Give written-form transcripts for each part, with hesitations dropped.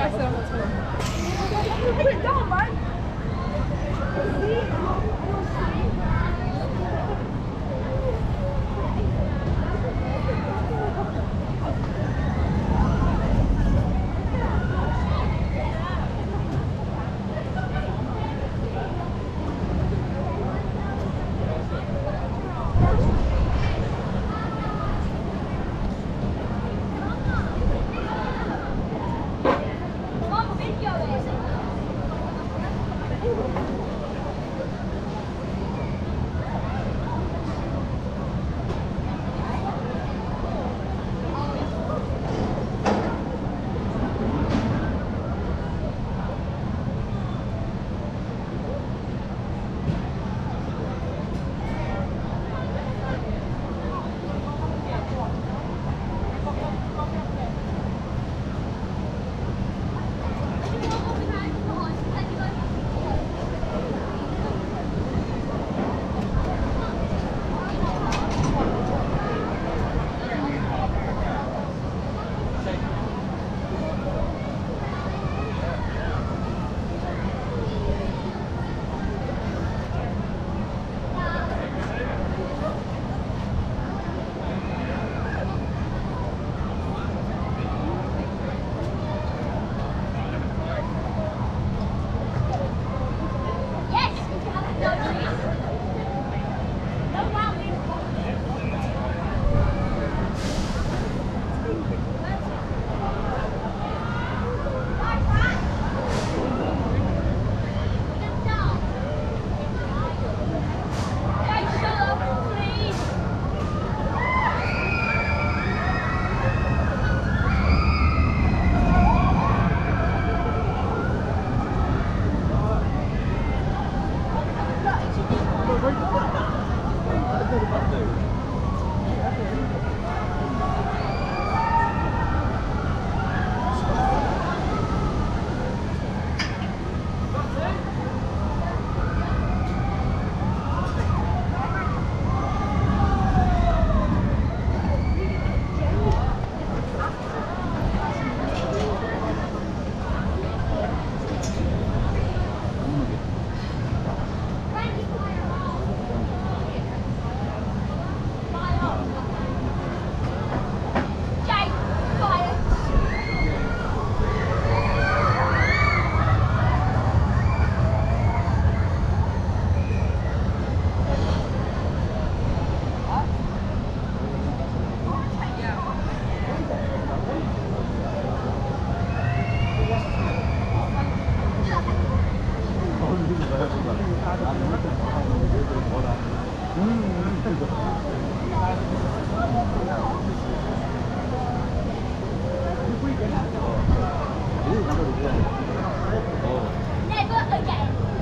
scratch that on the toe. Put it down, bud.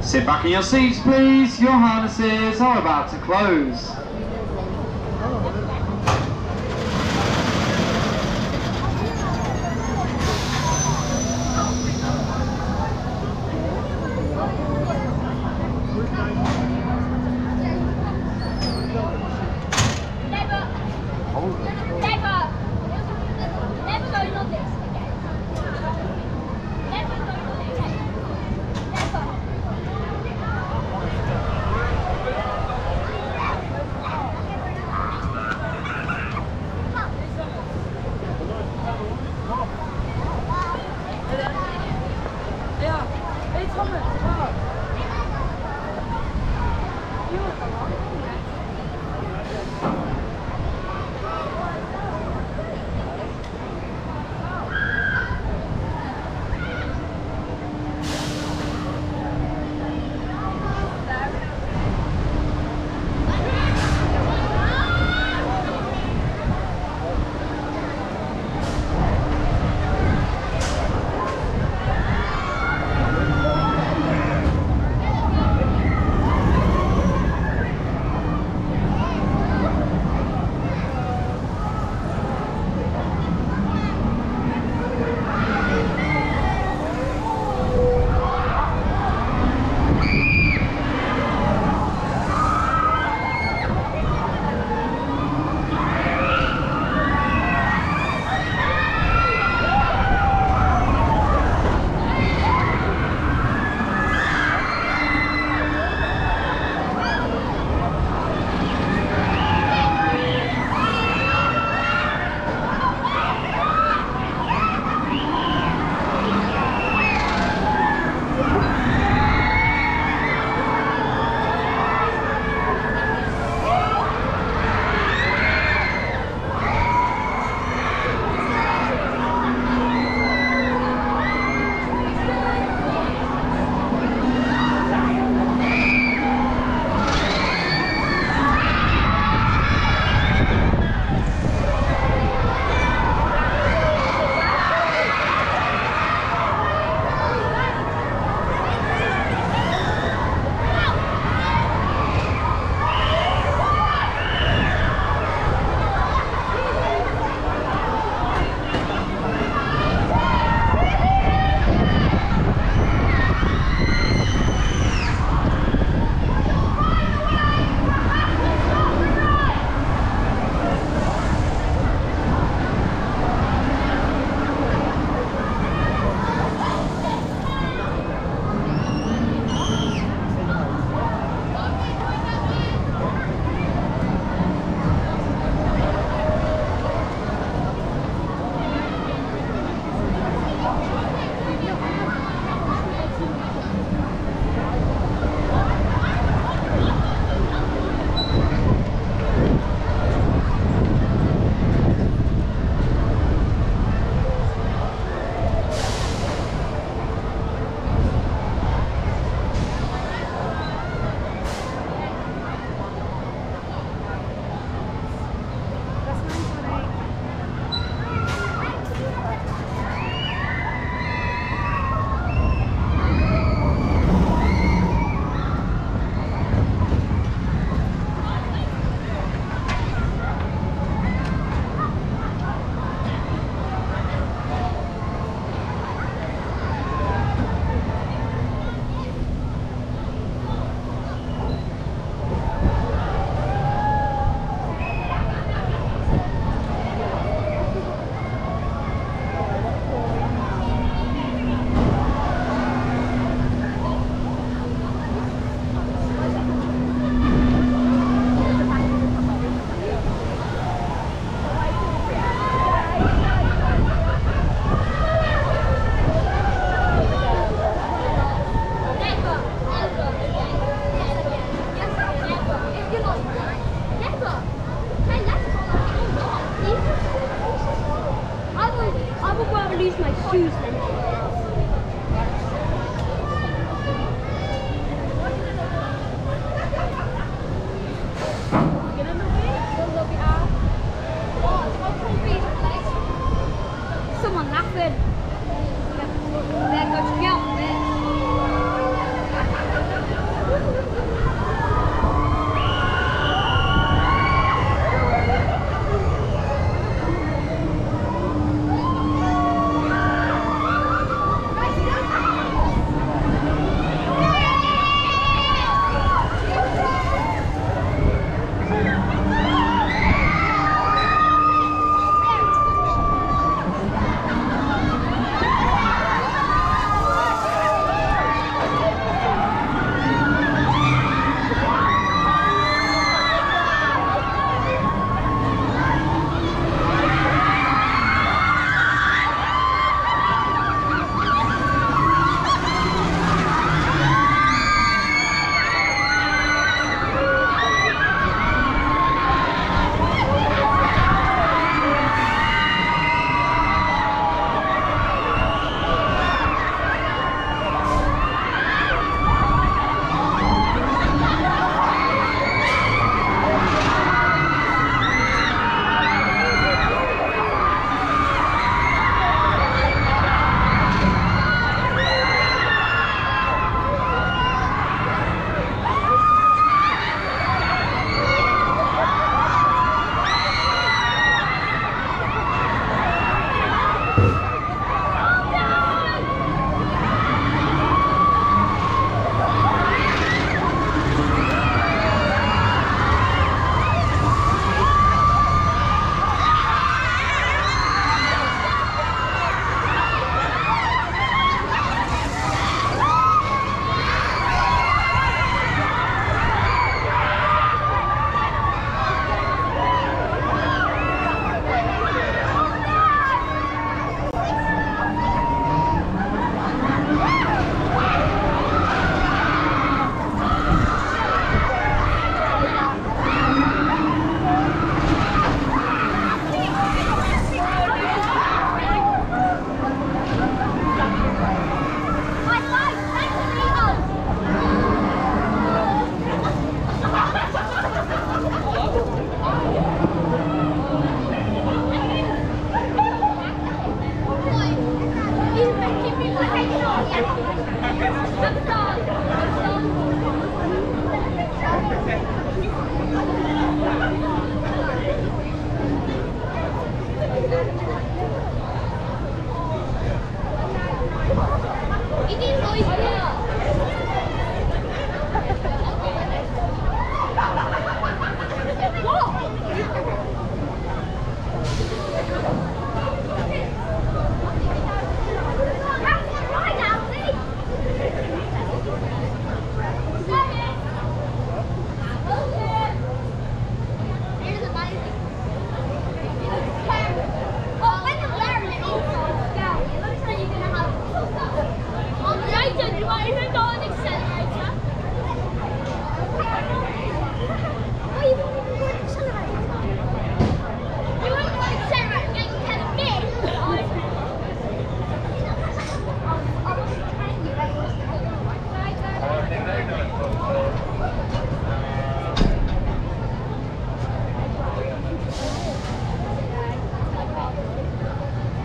Sit back in your seats, please. Your harnesses are about to close. probably won't lose my shoes then. Someone laughing. They're going to get this.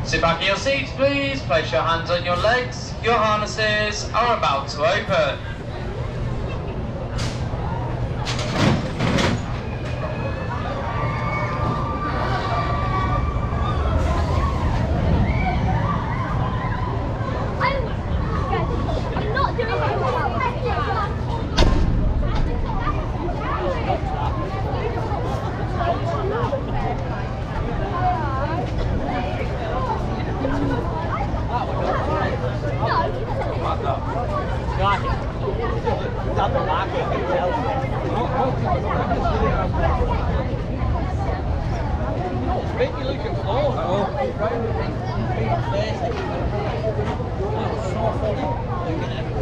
Sit back in your seats, please. Place your hands on your legs. Your harnesses are about to open. Look at it.